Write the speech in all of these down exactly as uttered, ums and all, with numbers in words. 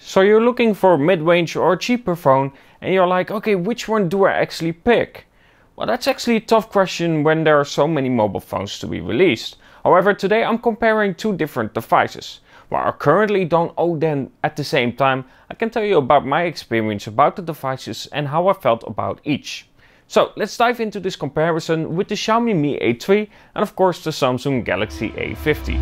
So you're looking for a mid-range or a cheaper phone and you're like, okay, which one do I actually pick? Well, that's actually a tough question when there are so many mobile phones to be released. However, today I'm comparing two different devices. While I currently don't own them at the same time, I can tell you about my experience about the devices and how I felt about each. So let's dive into this comparison with the Xiaomi Mi A three and of course the Samsung Galaxy A fifty.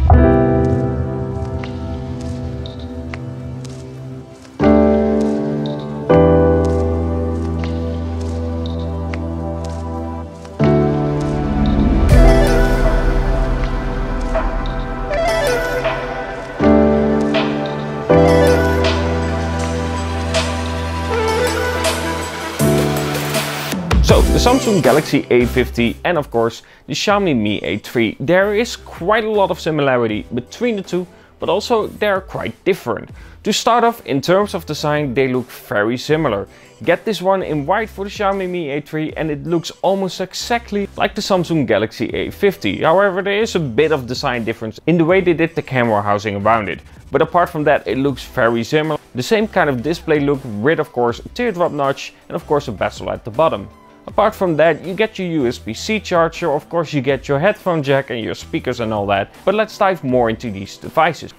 So the Samsung Galaxy A fifty and of course the Xiaomi Mi A three, there is quite a lot of similarity between the two, but also they are quite different. To start off, in terms of design, they look very similar. Get this one in white for the Xiaomi Mi A three and it looks almost exactly like the Samsung Galaxy A fifty. However, there is a bit of design difference in the way they did the camera housing around it. But apart from that, it looks very similar. The same kind of display look with of course a teardrop notch and of course a bezel at the bottom. Apart from that, you get your U S B C charger, of course you get your headphone jack and your speakers and all that, but let's dive more into these devices.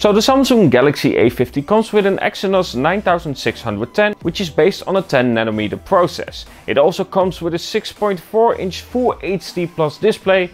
So the Samsung Galaxy A fifty comes with an Exynos nine thousand six hundred ten, which is based on a ten nanometer process. It also comes with a six point four inch Full H D Plus display,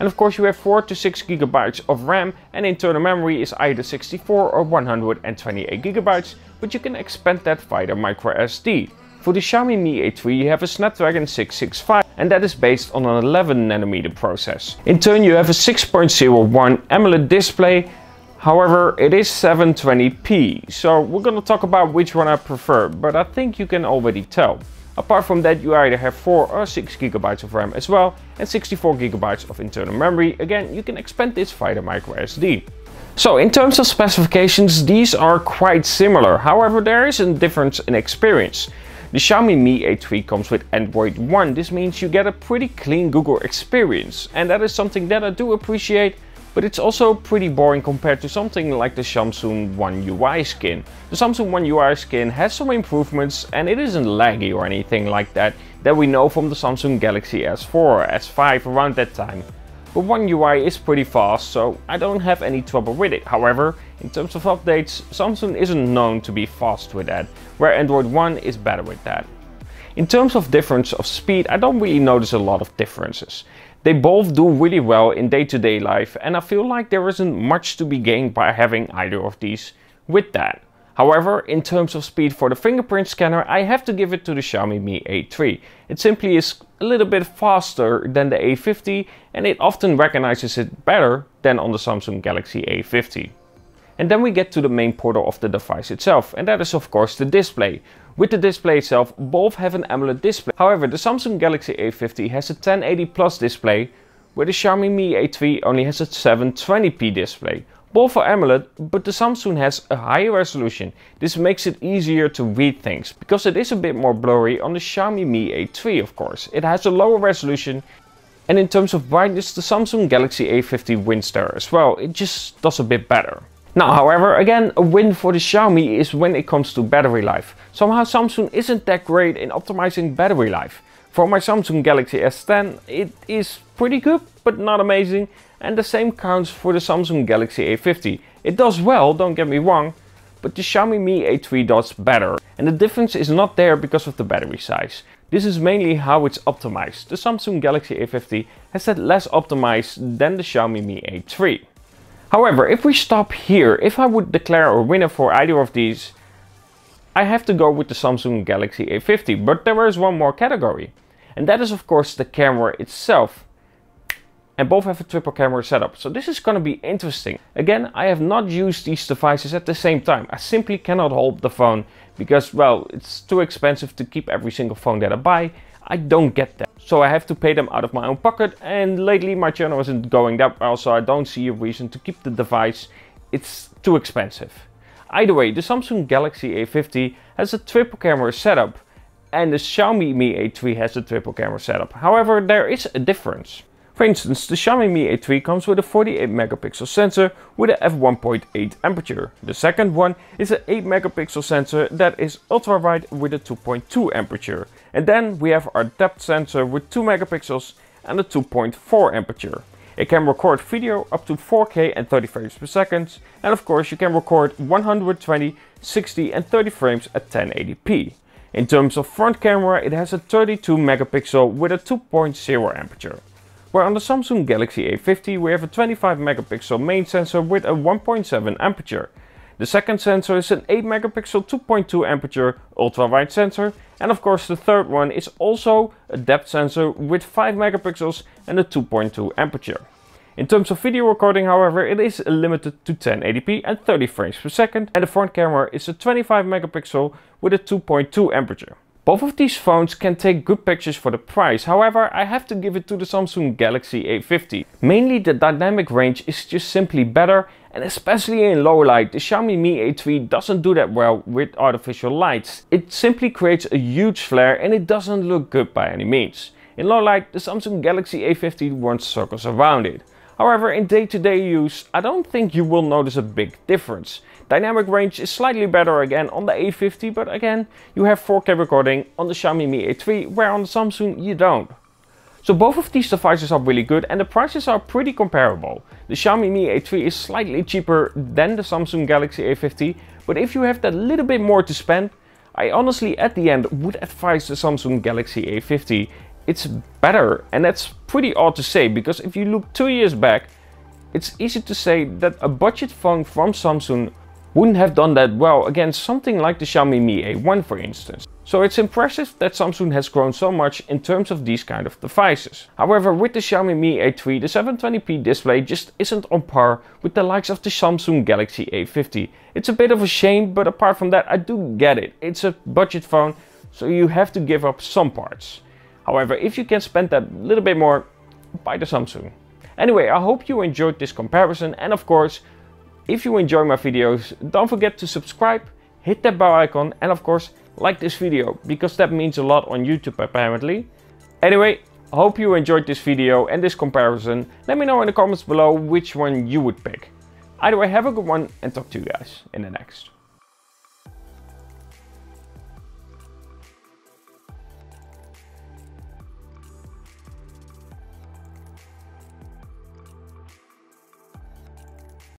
and of course you have four to six gigabytes of RAM, and internal memory is either sixty-four or one hundred twenty-eight gigabytes, but you can expand that via micro S D. For the Xiaomi Mi A three, you have a Snapdragon six sixty-five, and that is based on an eleven nanometer process. In turn, you have a six point oh one AMOLED display, however it is seven twenty p, so we're gonna talk about which one I prefer, but I think you can already tell. Apart from that, you either have four or six gigabytes of RAM as well, and sixty-four gigabytes of internal memory. Again, you can expand this via micro S D. So in terms of specifications, these are quite similar, however there is a difference in experience. The Xiaomi Mi A three comes with Android One. This means you get a pretty clean Google experience, and that is something that I do appreciate, but it's also pretty boring compared to something like the Samsung One U I skin. The Samsung One U I skin has some improvements and it isn't laggy or anything like that that we know from the Samsung Galaxy S four or S five around that time. But One U I is pretty fast, so I don't have any trouble with it. However, in terms of updates, Samsung isn't known to be fast with that, where Android One is better with that. In terms of difference of speed, I don't really notice a lot of differences. They both do really well in day-to-day life, and I feel like there isn't much to be gained by having either of these with that. However, in terms of speed for the fingerprint scanner, I have to give it to the Xiaomi Mi A three. It simply is a little bit faster than the A fifty, and it often recognizes it better than on the Samsung Galaxy A fifty. And then we get to the main portal of the device itself, and that is of course the display. With the display itself, both have an AMOLED display. However, the Samsung Galaxy A fifty has a ten eighty plus display, where the Xiaomi Mi A three only has a seven twenty p display. Both are AMOLED, but the Samsung has a higher resolution. This makes it easier to read things, because it is a bit more blurry on the Xiaomi Mi A three of course. It has a lower resolution, and in terms of brightness, the Samsung Galaxy A fifty wins there as well. It just does a bit better. Now, however, again, a win for the Xiaomi is when it comes to battery life. Somehow Samsung isn't that great in optimizing battery life. For my Samsung Galaxy S ten, it is pretty good, but not amazing. And the same counts for the Samsung Galaxy A fifty. It does well, don't get me wrong, but the Xiaomi Mi A three does better. And the difference is not there because of the battery size. This is mainly how it's optimized. The Samsung Galaxy A fifty has that less optimized than the Xiaomi Mi A three. However, if we stop here, if I would declare a winner for either of these, I have to go with the Samsung Galaxy A fifty, but there is one more category. And that is of course the camera itself. And both have a triple camera setup, so this is gonna be interesting. Again, I have not used these devices at the same time. I simply cannot hold the phone because, well, it's too expensive to keep every single phone that I buy. I don't get that. So I have to pay them out of my own pocket, and lately my channel isn't going that well, so I don't see a reason to keep the device. It's too expensive. Either way, the Samsung Galaxy A fifty has a triple camera setup, and the Xiaomi Mi A three has a triple camera setup. However, there is a difference. For instance, the Xiaomi Mi A three comes with a forty-eight megapixel sensor with an f one point eight aperture. The second one is an eight megapixel sensor that is ultra-wide with a two point two aperture. And then we have our depth sensor with two megapixels and a two point four aperture. It can record video up to four K and thirty frames per second, and of course you can record one hundred twenty, sixty and thirty frames at ten eighty p. In terms of front camera, it has a thirty-two megapixel with a two point zero aperture. Where on the Samsung Galaxy A fifty we have a twenty-five megapixel main sensor with a one point seven aperture. The second sensor is an eight megapixel two point two aperture ultra-wide sensor, and of course the third one is also a depth sensor with five megapixels and a two point two aperture. In terms of video recording, however, it is limited to ten eighty p and thirty frames per second, and the front camera is a twenty-five megapixel with a two point two aperture. Both of these phones can take good pictures for the price, however I have to give it to the Samsung Galaxy A fifty. Mainly the dynamic range is just simply better, and especially in low light, the Xiaomi Mi A three doesn't do that well with artificial lights. It simply creates a huge flare and it doesn't look good by any means. In low light, the Samsung Galaxy A fifty runs circles around it. However, in day-to-day use, I don't think you will notice a big difference. Dynamic range is slightly better again on the A fifty, but again, you have four K recording on the Xiaomi Mi A three, where on the Samsung you don't. So both of these devices are really good and the prices are pretty comparable. The Xiaomi Mi A three is slightly cheaper than the Samsung Galaxy A fifty, but if you have that little bit more to spend, I honestly at the end would advise the Samsung Galaxy A fifty. It's better, and that's pretty odd to say, because if you look two years back, it's easy to say that a budget phone from Samsung wouldn't have done that well against something like the Xiaomi Mi A one, for instance. So it's impressive that Samsung has grown so much in terms of these kind of devices. However, with the Xiaomi Mi A three, the seven twenty p display just isn't on par with the likes of the Samsung Galaxy A fifty. It's a bit of a shame, but apart from that, I do get it. It's a budget phone, so you have to give up some parts. However, if you can spend that little bit more, buy the Samsung. Anyway, I hope you enjoyed this comparison, and of course, if you enjoy my videos, don't forget to subscribe, hit that bell icon, and of course, like this video, because that means a lot on YouTube apparently. Anyway, I hope you enjoyed this video and this comparison. Let me know in the comments below which one you would pick. Either way, have a good one and talk to you guys in the next.